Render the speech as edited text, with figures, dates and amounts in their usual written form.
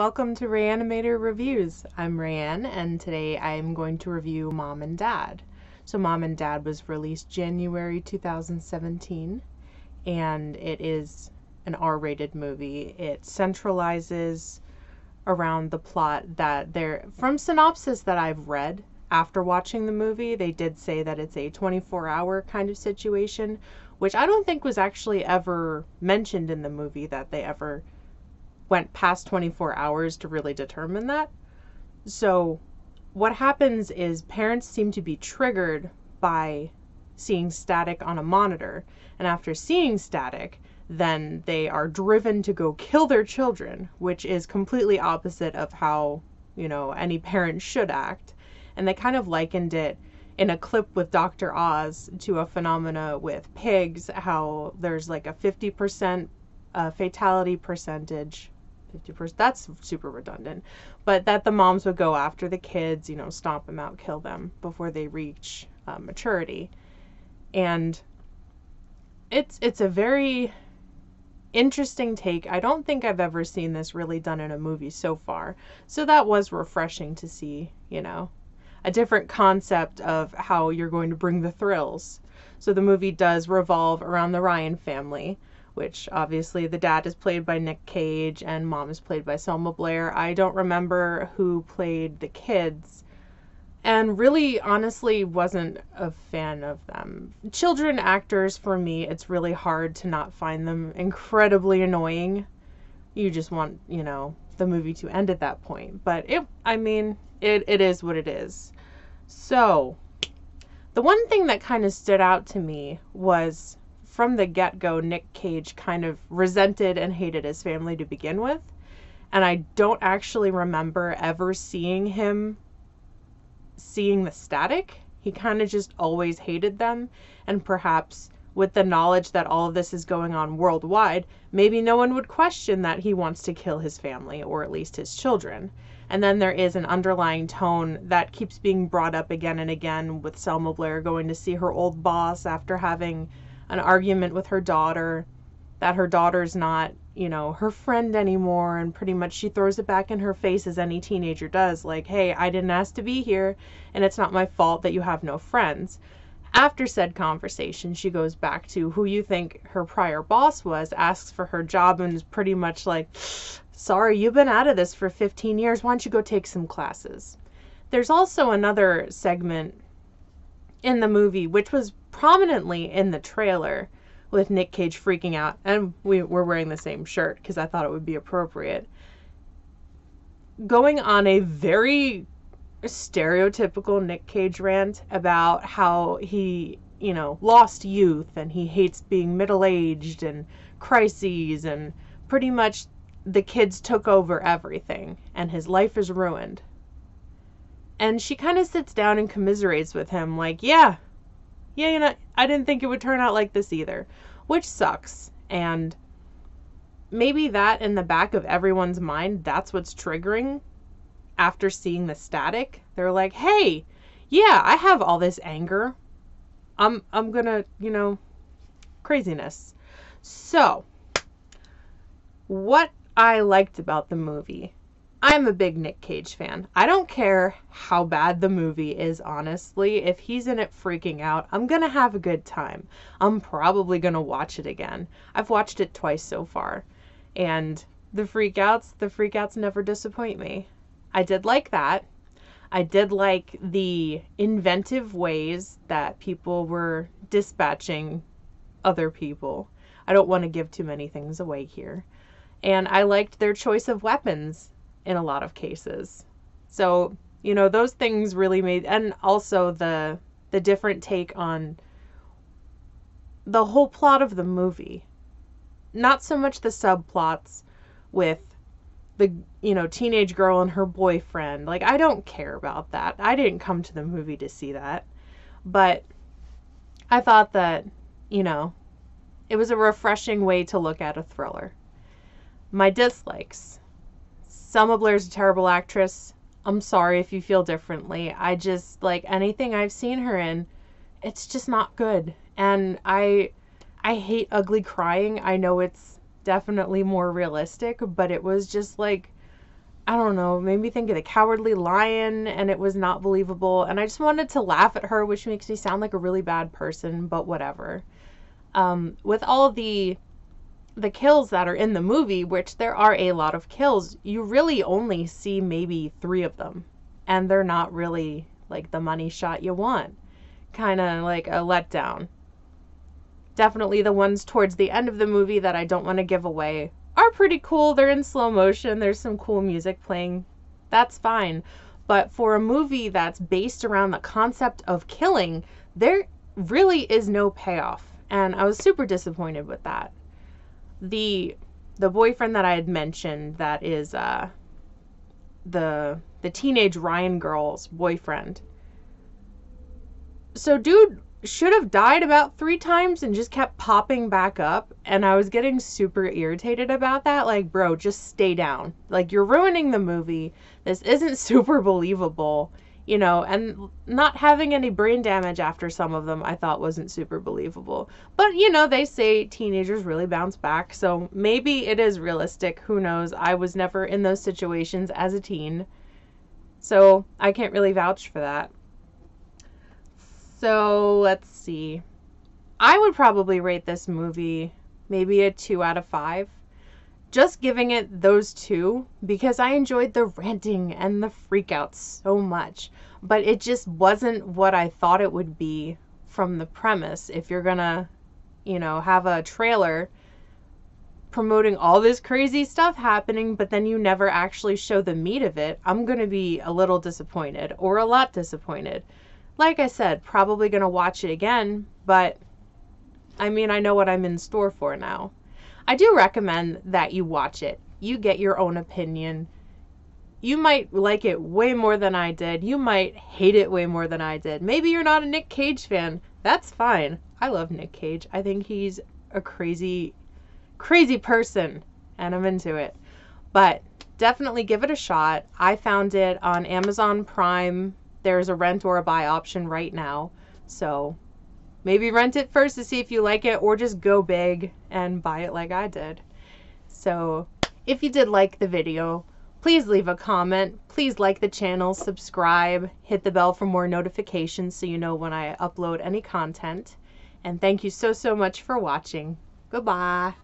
Welcome to Rayanimator Reviews. I'm Rayanne, and today I'm going to review Mom and Dad. So Mom and Dad was released January 2017, and it is an R-rated movie. It centralizes around the plot that from synopsis that I've read after watching the movie, they did say that it's a 24-hour kind of situation, which I don't think was actually ever mentioned in the movie that they ever went past 24 hours to really determine that. So what happens is parents seem to be triggered by seeing static on a monitor, and after seeing static, then they are driven to go kill their children, which is completely opposite of how, you know, any parent should act. And they kind of likened it in a clip with Dr. Oz to a phenomena with pigs, how there's like a 50% fatality percentage. 50%, that's super redundant, but that the moms would go after the kids, you know, stomp them out, kill them before they reach maturity. And it's a very interesting take. I don't think I've ever seen this really done in a movie so far, so that was refreshing to see, you know, a different concept of how you're going to bring the thrills. So the movie does revolve around the Ryan family, which obviously the dad is played by Nick Cage and mom is played by Selma Blair. I don't remember who played the kids, and really honestly wasn't a fan of them. Children actors, for me, it's really hard to not find them incredibly annoying. You just want, you know, the movie to end at that point. But it is what it is. So the one thing that kind of stood out to me was, from the get-go, Nick Cage kind of resented and hated his family to begin with, and I don't actually remember ever seeing him seeing the static. He kind of just always hated them, and perhaps with the knowledge that all of this is going on worldwide, maybe no one would question that he wants to kill his family, or at least his children. And then there is an underlying tone that keeps being brought up again and again, with Selma Blair going to see her old boss after having an argument with her daughter, that her daughter's not, you know, her friend anymore, and pretty much she throws it back in her face, as any teenager does, like, hey, I didn't ask to be here, and it's not my fault that you have no friends. After said conversation, she goes back to who you think her prior boss was, asks for her job, and is pretty much like, sorry, you've been out of this for 15 years, why don't you go take some classes? There's also another segment in the movie, which was prominently in the trailer, with Nick Cage freaking out, and we were wearing the same shirt because I thought it would be appropriate, going on a very stereotypical Nick Cage rant about how he, you know, lost youth, and he hates being middle-aged, and crises, and pretty much the kids took over everything and his life is ruined. And she kind of sits down and commiserates with him, like, yeah, you know, I didn't think it would turn out like this either, which sucks. And maybe that, in the back of everyone's mind, that's what's triggering after seeing the static. They're like, hey, yeah, I have all this anger. I'm gonna, you know, craziness. So what I liked about the movie, I'm a big Nick Cage fan. I don't care how bad the movie is, honestly. If he's in it freaking out, I'm gonna have a good time. I'm probably gonna watch it again. I've watched it twice so far. And the freakouts never disappoint me. I did like that. I did like the inventive ways that people were dispatching other people. I don't want to give too many things away here. And I liked their choice of weapons in a lot of cases. So, you know, those things really made, and also the different take on the whole plot of the movie. Not so much the subplots with the, you know, teenage girl and her boyfriend. Like, I don't care about that. I didn't come to the movie to see that. But I thought that, you know, it was a refreshing way to look at a thriller. My dislikes. Selma Blair's a terrible actress. I'm sorry if you feel differently. I just, like, anything I've seen her in, it's just not good. And I hate ugly crying. I know it's definitely more realistic, but it was just like, I don't know, made me think of The Cowardly Lion, and it was not believable. And I just wanted to laugh at her, which makes me sound like a really bad person, but whatever. With all the kills that are in the movie, which there are a lot of kills, you really only see maybe 3 of them, and they're not really like the money shot you want. Kind of like a letdown. Definitely the ones towards the end of the movie that I don't want to give away are pretty cool. They're in slow motion. There's some cool music playing. That's fine. But for a movie that's based around the concept of killing, there really is no payoff. And I was super disappointed with that. The boyfriend that I had mentioned, that is the teenage Ryan girl's boyfriend. So dude should have died about 3 times and just kept popping back up, and I was getting super irritated about that. Like, bro, just stay down. Like, you're ruining the movie. This isn't super believable, you know, and not having any brain damage after some of them I thought wasn't super believable. But, you know, they say teenagers really bounce back, so maybe it is realistic. Who knows? I was never in those situations as a teen, so I can't really vouch for that. So let's see, I would probably rate this movie maybe a 2 out of 5, just giving it those 2 because I enjoyed the ranting and the freakouts so much, but it just wasn't what I thought it would be from the premise. If you're gonna, you know, have a trailer promoting all this crazy stuff happening, but then you never actually show the meat of it, I'm gonna be a little disappointed, or a lot disappointed. Like I said, probably going to watch it again, but I mean, I know what I'm in store for now. I do recommend that you watch it. You get your own opinion. You might like it way more than I did. You might hate it way more than I did. Maybe you're not a Nick Cage fan. That's fine. I love Nick Cage. I think he's a crazy, crazy person, and I'm into it. But definitely give it a shot. I found it on Amazon Prime. There's a rent or a buy option right now, so maybe rent it first to see if you like it, or just go big and buy it like I did. So if you did like the video, please leave a comment, please like the channel, subscribe, hit the bell for more notifications so you know when I upload any content, and thank you so much for watching. Goodbye.